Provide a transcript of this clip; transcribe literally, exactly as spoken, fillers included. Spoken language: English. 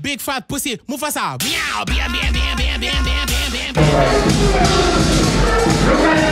Big fat pussy, Mufasa. Meow, meow, meow, meow, meow, meow, meow, meow, meow.